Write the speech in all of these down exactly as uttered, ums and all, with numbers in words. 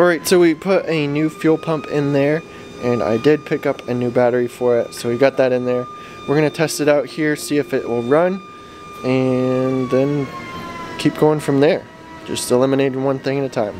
Alright, so we put a new fuel pump in there, and I did pick up a new battery for it, so we got that in there. We're going to test it out here, see if it will run, and then keep going from there. Just eliminating one thing at a time.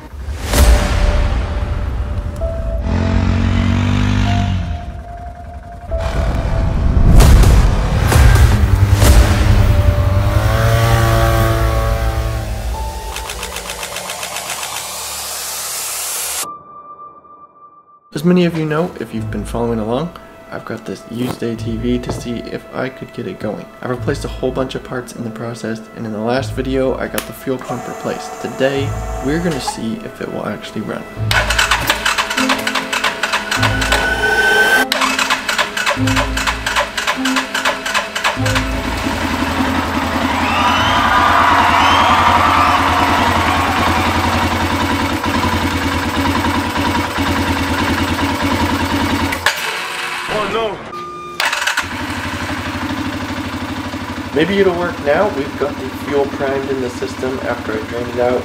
As many of you know, if you've been following along, I've got this used A T V to see if I could get it going. I've replaced a whole bunch of parts in the process, and in the last video I got the fuel pump replaced. Today we're going to see if it will actually run. Maybe it'll work now. We've got the fuel primed in the system after I drained it out.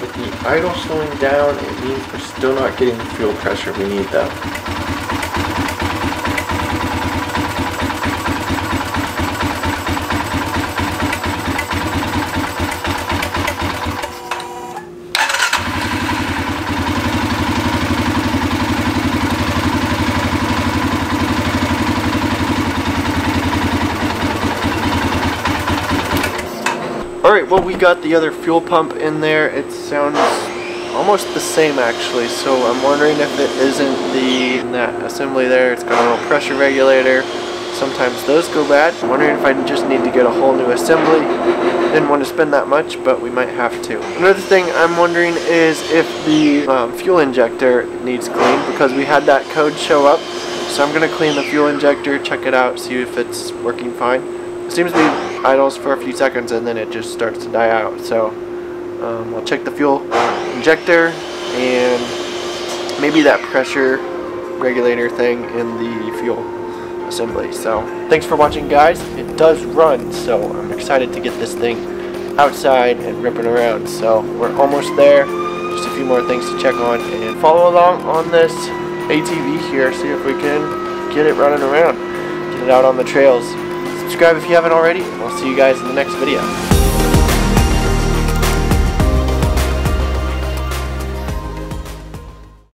With the idle slowing down, it means we're still not getting the fuel pressure we need though. Alright, well, we got the other fuel pump in there. It sounds almost the same actually, so I'm wondering if it isn't the that assembly there. It's got a little pressure regulator. Sometimes those go bad. I'm wondering if I just need to get a whole new assembly. Didn't want to spend that much, but we might have to. Another thing I'm wondering is if the um, fuel injector needs cleaned, because we had that code show up. So I'm going to clean the fuel injector, check it out, see if it's working fine. It seems to be idles for a few seconds and then it just starts to die out, so um, we'll check the fuel injector and maybe that pressure regulator thing in the fuel assembly. So thanks for watching, guys. It does run, so I'm excited to get this thing outside and ripping around. So we're almost there, just a few more things to check on, and follow along on this A T V here, see if we can get it running around, get it out on the trails. Subscribe if you haven't already, and I'll see you guys in the next video.